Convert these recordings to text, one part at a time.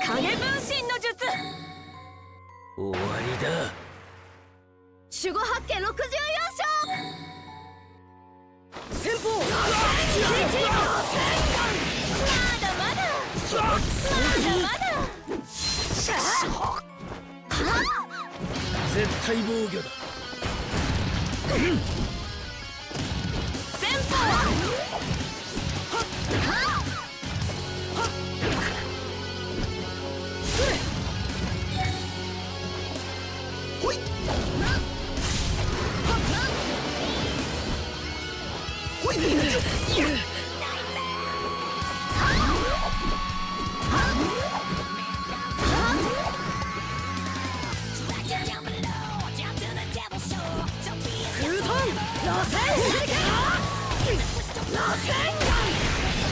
影分身の術。終わりだ。守護八景64章。 先方まだまだシャー絶対防御だ。先方ほいWait a minute! まだ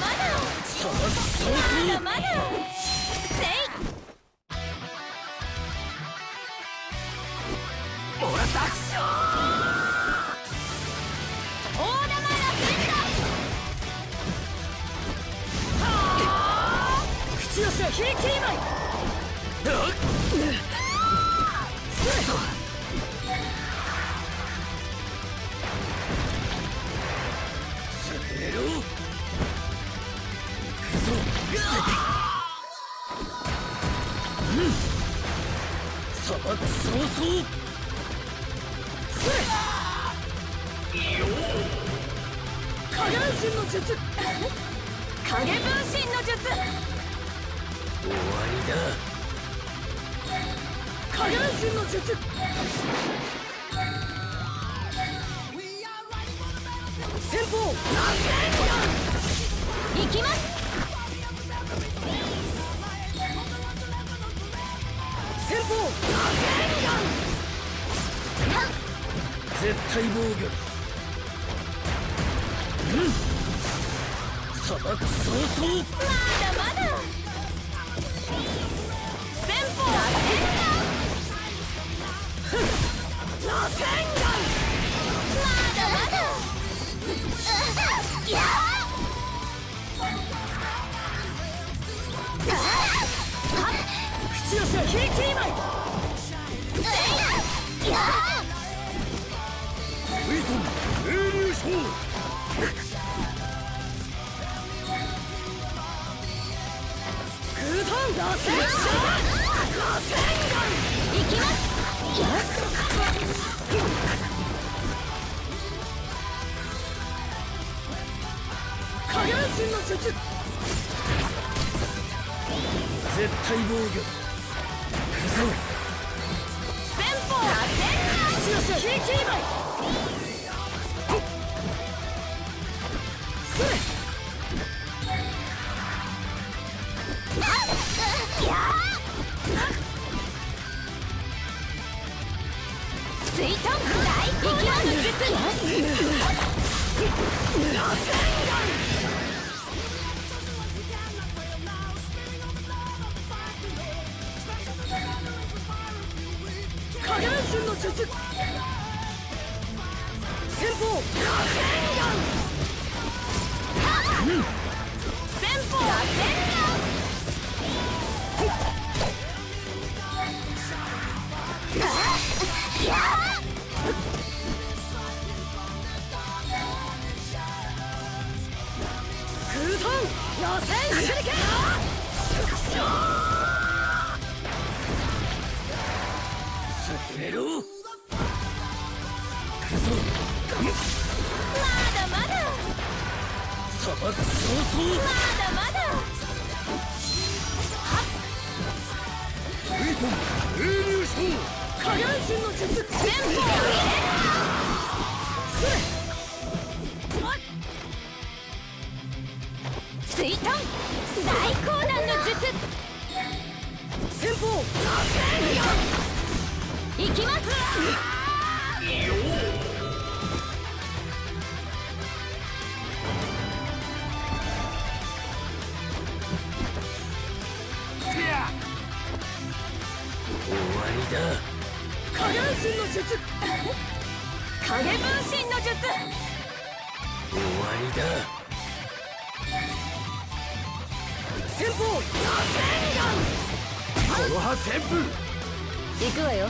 まだまだまだせい、もらったアクション。 影分身の術。 終わりだ。影分身の術。先方行きます。先方絶対防御。うん、砂漠早々。まだまだ。 行くわよ。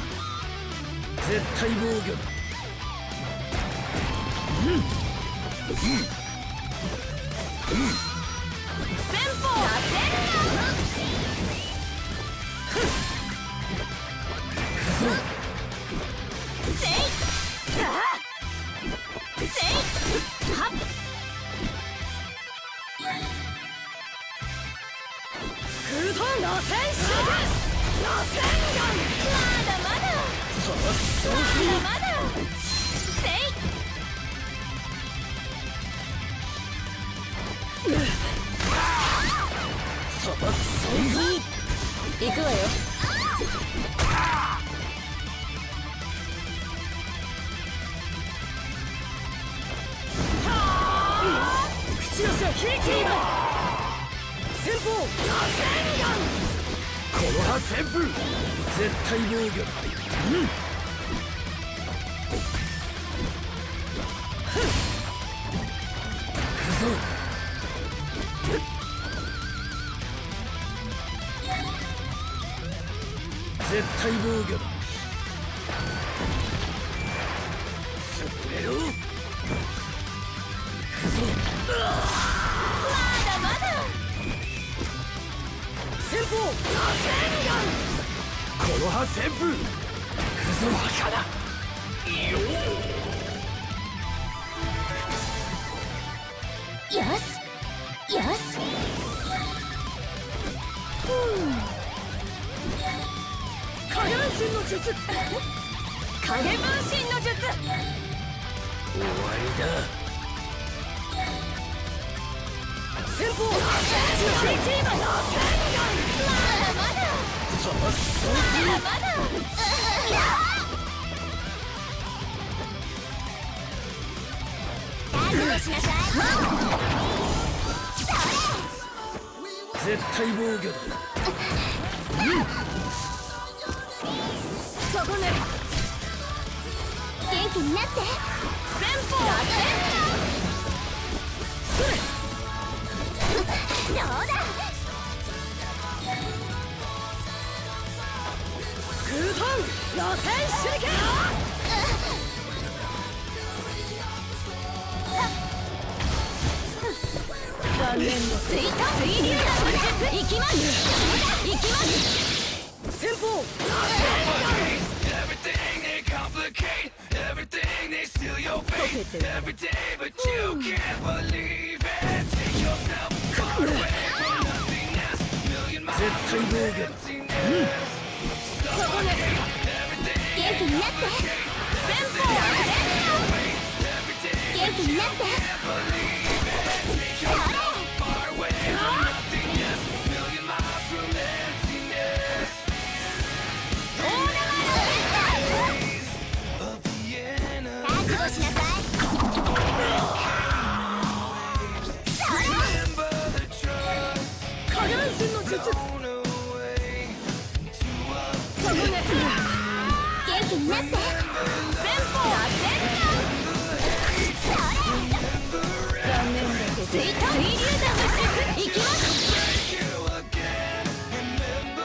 破旋風絶対防御だ。絶対防御だ。潰れろ。くぞ。まだまだ。先方。この破旋風。くぞバカだ。よし。よし。よし。影分身の術。影分身の術。俺の絶対防御だ。そこね、元気になって。前方は変だ。どうだ。クートン螺旋手裏剣。残念の水遁水流の術。行きます。行きます。先方。元気になって。前方は全然。残念だけど水流弾の術。いきます。絶対防御。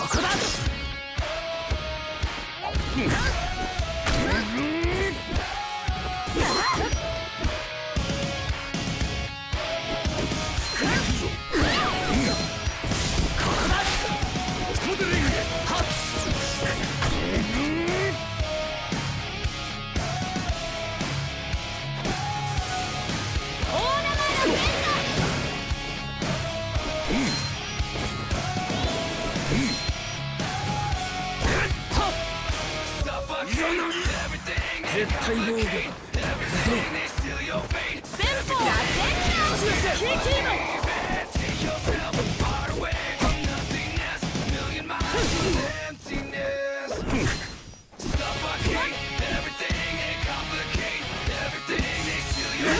ここだ。絶対防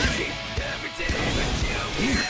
御だ。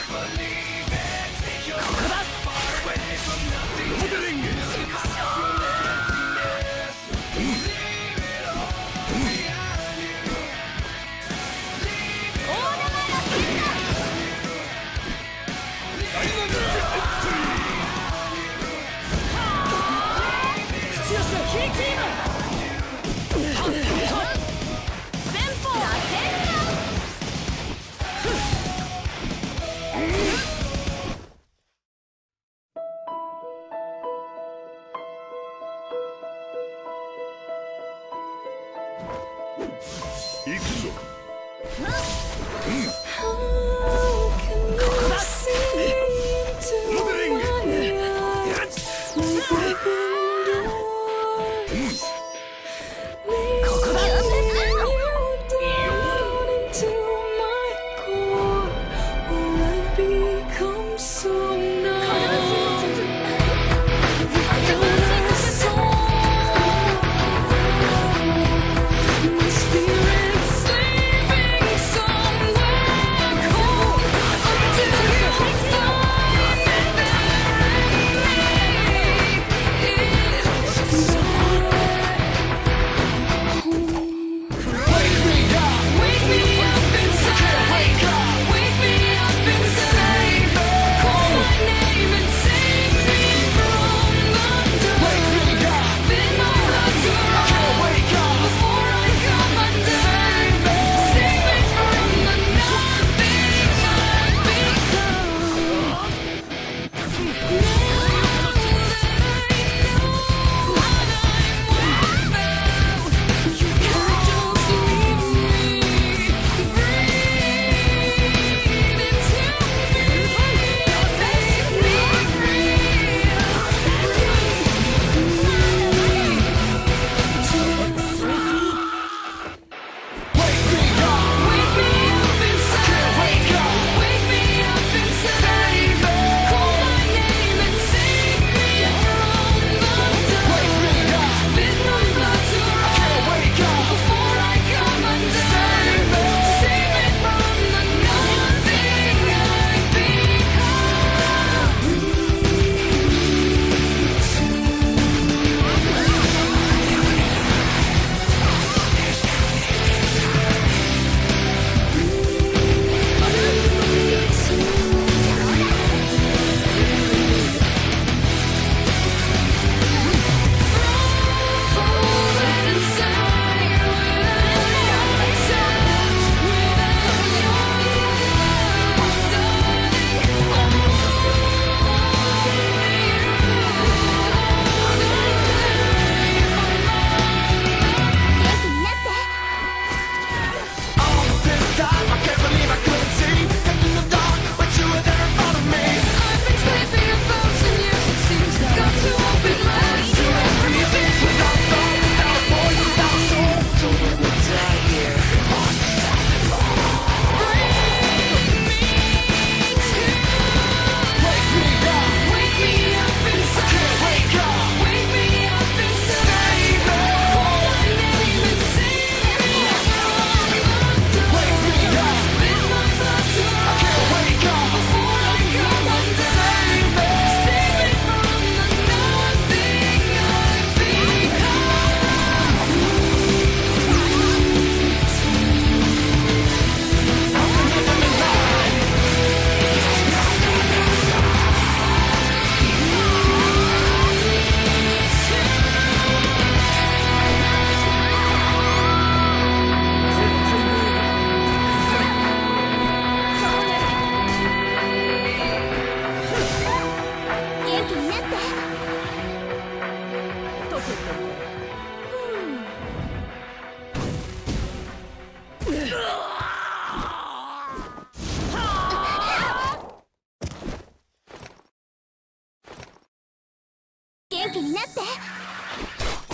元気になって。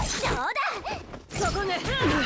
そうだ。そこね。